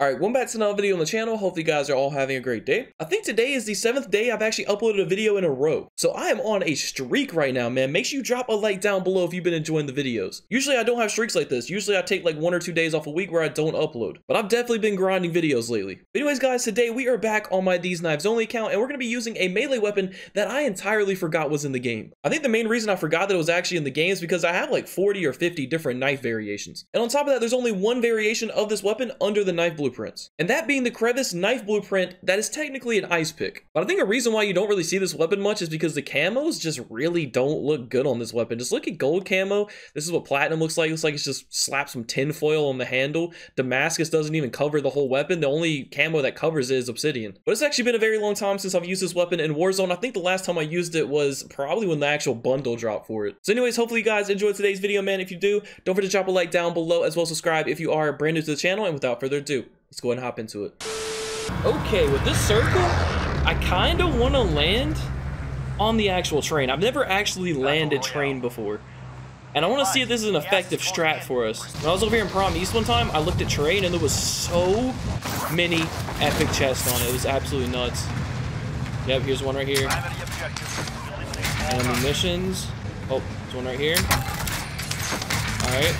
Alright, welcome back to another video on the channel. Hopefully you guys are all having a great day. I think today is the 7th day I've actually uploaded a video in a row. So I am on a streak right now, man. Make sure you drop a like down below if you've been enjoying the videos. Usually I don't have streaks like this. Usually I take like 1 or 2 days off a week where I don't upload. But I've definitely been grinding videos lately. But anyways guys, today we are back on my These Knives Only account and we're going to be using a melee weapon that I entirely forgot was in the game. I think the main reason I forgot that it was actually in the game is because I have like 40 or 50 different knife variations. And on top of that, there's only one variation of this weapon under the knife blue. And that being the crevice knife blueprint that is technically an ice pick. But I think a reason why you don't really see this weapon much is because the camos just really don't look good on this weapon. Just look at gold camo. This is what platinum looks like. It looks like it's just slapped some tin foil on the handle. Damascus doesn't even cover the whole weapon. The only camo that covers it is obsidian. But it's actually been a very long time since I've used this weapon in Warzone. I think the last time I used it was probably when the actual bundle dropped for it. So anyways, hopefully you guys enjoyed today's video, man. If you do, don't forget to drop a like down below as well as subscribe if you are brand new to the channel. And without further ado, let's go ahead and hop into it. Okay, with this circle, I kind of want to land on the actual train. I've never actually landed train before. And I want to see if this is an effective strat for us. When I was over here in Prom East one time, I looked at train and there was so many epic chests on it. It was absolutely nuts. Yep, here's one right here. And munitions. Oh, there's one right here. All right.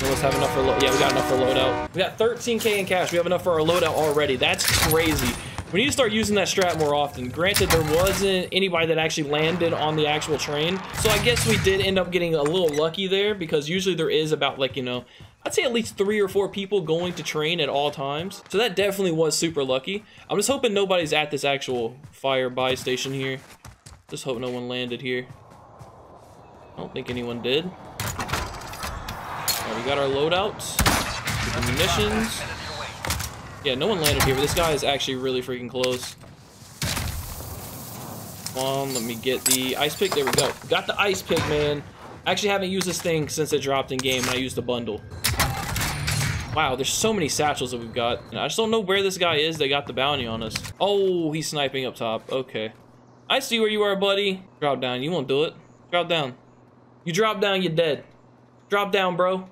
Let's have enough for load. Yeah, we got enough for loadout. We got 13K in cash. We have enough for our loadout already. That's crazy. We need to start using that strat more often. Granted, there wasn't anybody that actually landed on the actual train. So I guess we did end up getting a little lucky there because usually there is about like, you know, I'd say at least 3 or 4 people going to train at all times. So that definitely was super lucky. I'm just hoping nobody's at this actual fire buy station here. Just hope no one landed here. I don't think anyone did. Right, we got our loadouts, the munitions. Yeah, no one landed here, but this guy is actually really freaking close. Come on, let me get the ice pick. There we go. Got the ice pick, man. I actually haven't used this thing since it dropped in game and I used the bundle. Wow, there's so many satchels that we've got. I just don't know where this guy is. They got the bounty on us. Oh, he's sniping up top. Okay. I see where you are, buddy. Drop down. You won't do it. Drop down. You drop down, you're dead. Drop down, bro.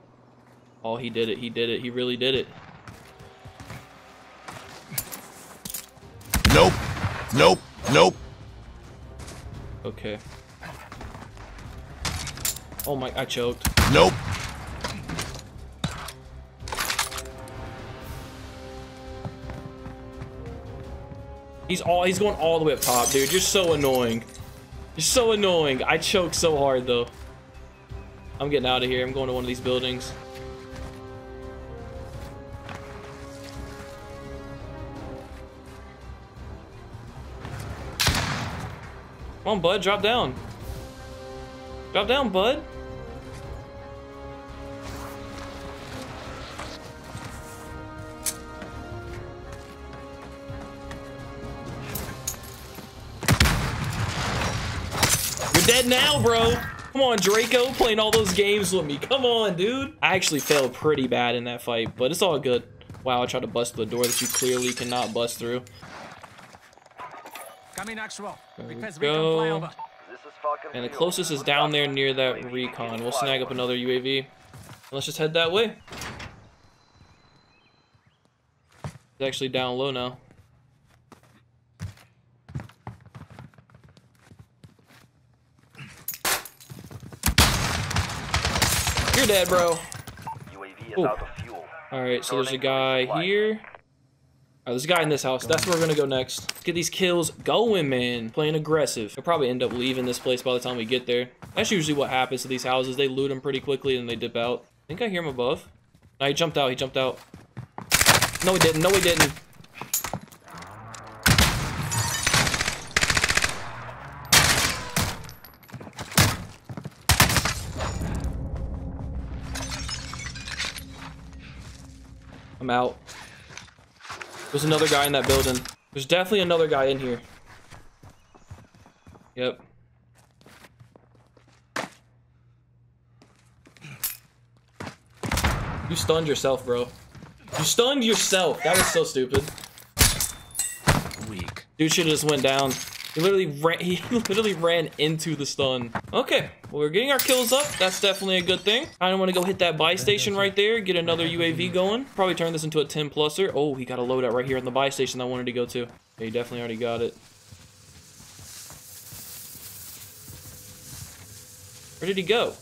Oh, he did it. He did it. He really did it. Nope. Nope. Nope. Okay. Oh my, I choked. Nope. He's going all the way up top, dude. You're so annoying. You're so annoying. I choked so hard though. I'm getting out of here. I'm going to one of these buildings. Come on, bud, drop down. Drop down, bud. You're dead now, bro. Come on, Draco, playing all those games with me. Come on, dude. I actually failed pretty bad in that fight, but it's all good. Wow, I tried to bust the door that you clearly cannot bust through. Go. And the closest is down there near that recon. We'll snag up another UAV. Let's just head that way. It's actually down low now. You're dead, bro. Alright, so there's a guy here. All right, there's a guy in this house. That's where we're gonna go next. Let's get these kills going, man. Playing aggressive. They'll probably end up leaving this place by the time we get there. That's usually what happens to these houses. They loot them pretty quickly and they dip out. I think I hear him above. No, he jumped out. He jumped out. No, he didn't. No, he didn't. I'm out. There's another guy in that building. There's definitely another guy in here. Yep. You stunned yourself, bro. You stunned yourself. That was so stupid. Weak. Dude should have just went down. He literally ran into the stun. Okay, well, we're getting our kills up. That's definitely a good thing. I don't want to go hit that buy station right there. Get another UAV going. Probably turn this into a 10-pluser. Oh, he got a loadout right here on the buy station I wanted to go to. Yeah, he definitely already got it. Where did he go?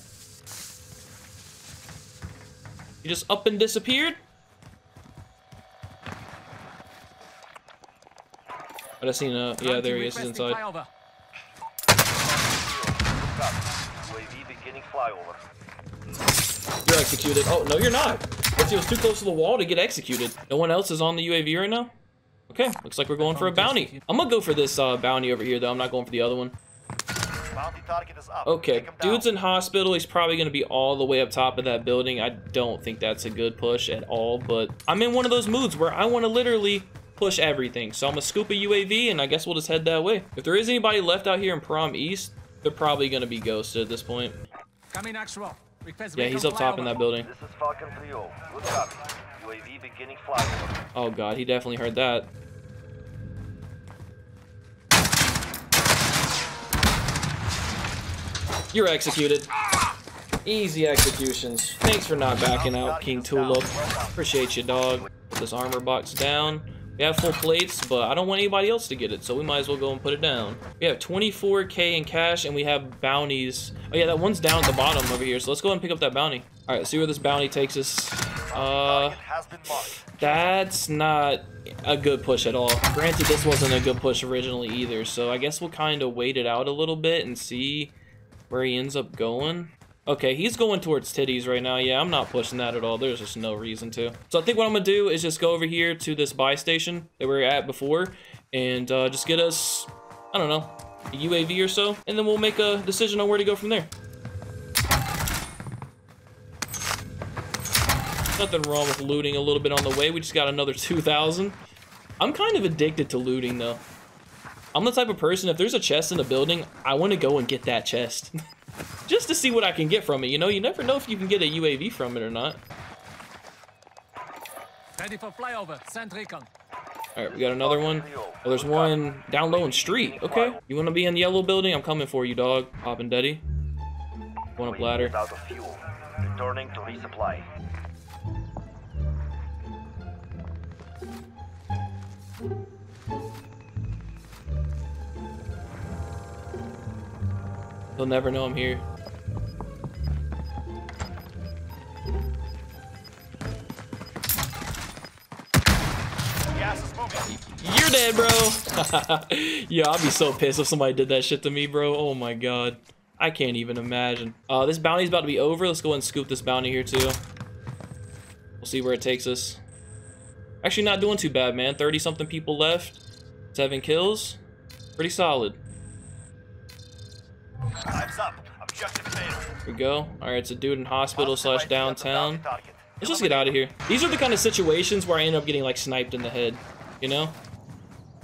He just up and disappeared? I just seen a... Yeah, there he is. He's inside. You're executed. Oh, no, you're not. Let's see, it was too close to the wall to get executed. No one else is on the UAV right now? Okay, looks like we're going for a bounty. I'm gonna go for this bounty over here, though. I'm not going for the other one. Okay, dude's in hospital. He's probably going to be all the way up top of that building. I don't think that's a good push at all, but I'm in one of those moods where I want to literally push everything. So I'm going to scoop a UAV, and I guess we'll just head that way. If there is anybody left out here in Prom East, they're probably going to be ghosted at this point. Yeah, he's up top in that building. Oh, God, he definitely heard that. You're executed. Easy executions. Thanks for not backing out, King Tulip. Appreciate you, dog. Put this armor box down. We have full plates, but I don't want anybody else to get it, so we might as well go and put it down. We have 24K in cash, and we have bounties. Oh, yeah, that one's down at the bottom over here, so let's go ahead and pick up that bounty. All right, see where this bounty takes us. That's not a good push at all. Granted, this wasn't a good push originally either, so I guess we'll kind of wait it out a little bit and see where he ends up going. Okay, he's going towards titties right now. Yeah, I'm not pushing that at all. There's just no reason to. So I think what I'm gonna do is just go over here to this buy station that we were at before and just get us, I don't know, a UAV or so, and then we'll make a decision on where to go from there. Nothing wrong with looting a little bit on the way. We just got another 2,000. I'm kind of addicted to looting, though. I'm the type of person, if there's a chest in a building, I want to go and get that chest. Just to see what I can get from it, you know? You never know if you can get a UAV from it or not. Ready for flyover. Send recon. All right, we got another one. Oh, there's one down low in street. Okay. You want to be in the yellow building? I'm coming for you, dog. Hop and Daddy. Going up ladder. Returning to resupply. They'll never know I'm here. You're dead, bro. Yeah, I'd be so pissed if somebody did that shit to me, bro. Oh my God. I can't even imagine. This bounty's about to be over. Let's go ahead and scoop this bounty here too. We'll see where it takes us. Actually not doing too bad, man. 30 something people left. 7 kills. Pretty solid. Up. Objective failed. Here we go. All right, it's a dude in hospital / downtown. Let's just get out of here. These are the kind of situations where I end up getting like sniped in the head, you know?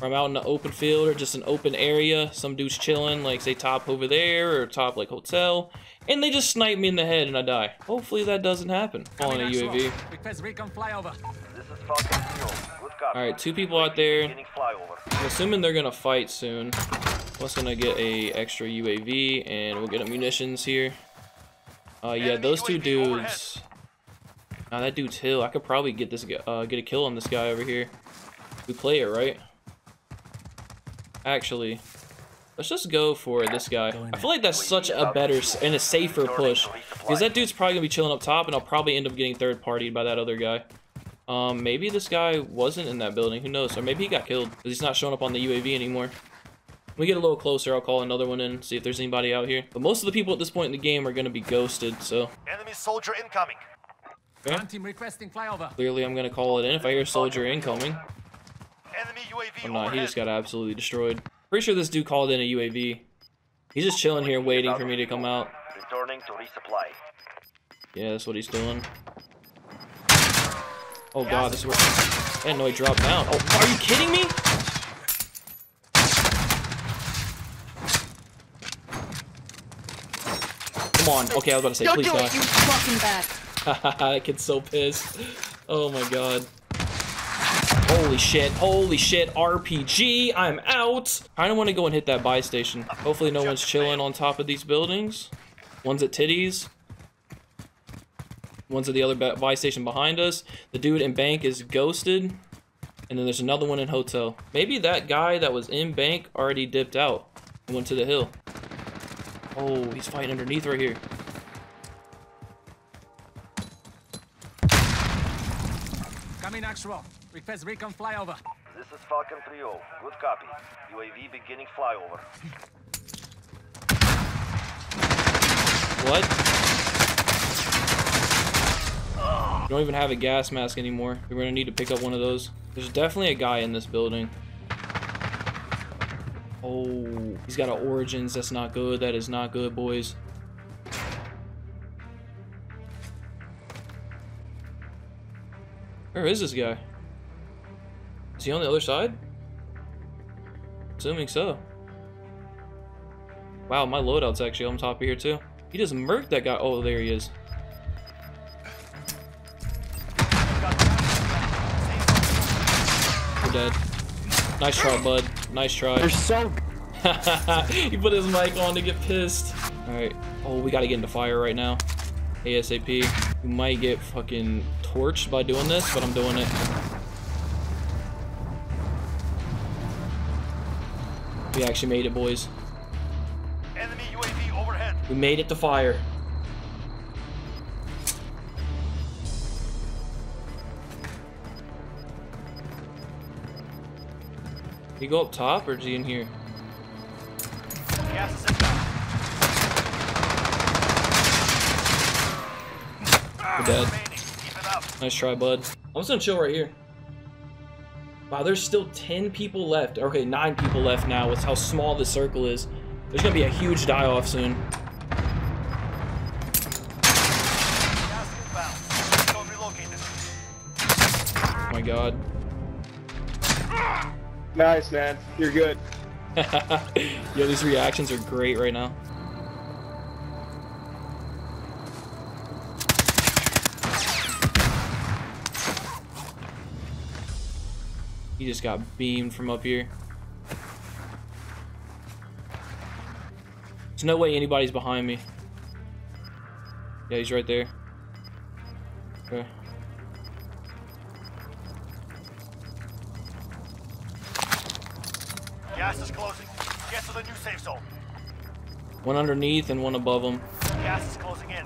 Or I'm out in the open field or just an open area. Some dude's chilling, like say top over there or top like hotel, and they just snipe me in the head and I die. Hopefully that doesn't happen. Falling a UAV. All right, 2 people out there. I'm assuming they're gonna fight soon. I'm just gonna get a extra UAV and we'll get a munitions here. Yeah, those two dudes. Now that dude's hill. I could probably get this get a kill on this guy over here. We play it right. Actually, let's just go for this guy. I feel like that's such a better and a safer push because that dude's probably gonna be chilling up top, and I'll probably end up getting third partied by that other guy. Maybe this guy wasn't in that building. Who knows? Or maybe he got killed because he's not showing up on the UAV anymore. When we get a little closer, I'll call another one in, see if there's anybody out here. But most of the people at this point in the game are going to be ghosted, so... Enemy soldier incoming. Okay. Team requesting flyover. Clearly, I'm going to call it in if I hear soldier incoming. Enemy UAV oh, no, he just got absolutely destroyed. Pretty sure this dude called in a UAV. He's just chilling here waiting for me to come out. Returning to resupply. Yeah, that's what he's doing. Oh, God, this is where... I didn't know he dropped down. Oh, are you kidding me? On. Okay, I was about to say, please die. You fucking bat. That kid's so pissed. Oh my God. Holy shit, RPG, I'm out. I don't want to go and hit that buy station. Hopefully no one's chilling on top of these buildings. One's at Titties. One's at the other buy station behind us. The dude in bank is ghosted. And then there's another one in hotel. Maybe that guy that was in bank already dipped out and went to the hill. Oh, he's fighting underneath right here. Coming actual. Request recon flyover. This is Falcon 3-0. Good copy. UAV beginning flyover. What? We don't even have a gas mask anymore. We're gonna need to pick up one of those. There's definitely a guy in this building. Oh, he's got an Origins. That's not good. That is not good, boys. Where is this guy? Is he on the other side? Assuming so. Wow, my loadout's actually on top of here too. He just murked that guy. Oh, there he is. Dead. Nice try, bud. Nice try. They're so he put his mic on to get pissed. Alright. Oh, we gotta get into fire right now. ASAP. We might get fucking torched by doing this, but I'm doing it. We actually made it, boys. Enemy UAV overhead. We made it to fire. You go up top or is he in here? We're dead. Nice try, bud. I'm just gonna chill right here. Wow, there's still 10 people left. Okay, 9 people left now. That's how small this circle is. There's gonna be a huge die-off soon. Oh my god. Nice, man. You're good. Yo, these reactions are great right now. He just got beamed from up here. There's no way anybody's behind me. Yeah, he's right there. Okay. Gas is closing. Get to the new safe zone. One underneath and one above him. Gas is closing in.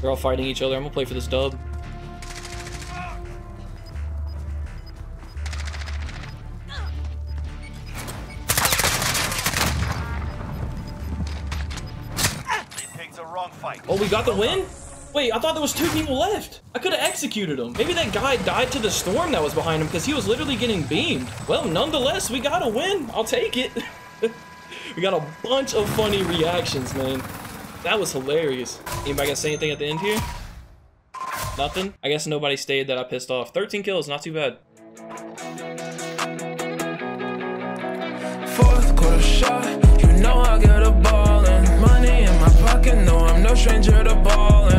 They're all fighting each other. I'm gonna play for this dub. Oh, we got the win? Wait, I thought there was 2 people left. I could have executed him. Maybe that guy died to the storm that was behind him because he was literally getting beamed. Well, nonetheless, we got a win. I'll take it. We got a bunch of funny reactions, man. That was hilarious. Anybody got to say anything at the end here? Nothing? I guess nobody stayed that I pissed off. 13 kills, not too bad. Fourth quarter shot, you know I got a ball and money in my pocket, no I'm no stranger to ball.